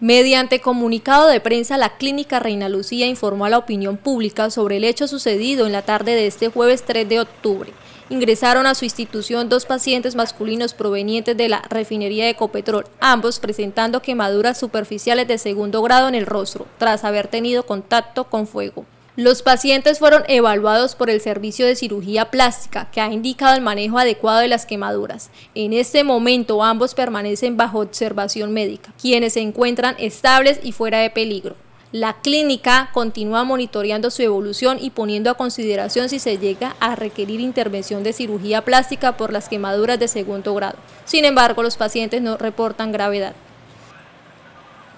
Mediante comunicado de prensa, la Clínica Reina Lucía informó a la opinión pública sobre el hecho sucedido en la tarde de este jueves 3 de octubre. Ingresaron a su institución 2 pacientes masculinos provenientes de la refinería de Ecopetrol, ambos presentando quemaduras superficiales de segundo grado en el rostro, tras haber tenido contacto con fuego. Los pacientes fueron evaluados por el servicio de cirugía plástica, que ha indicado el manejo adecuado de las quemaduras. En este momento ambos permanecen bajo observación médica, quienes se encuentran estables y fuera de peligro. La clínica continúa monitoreando su evolución y poniendo a consideración si se llega a requerir intervención de cirugía plástica por las quemaduras de segundo grado. Sin embargo, los pacientes no reportan gravedad.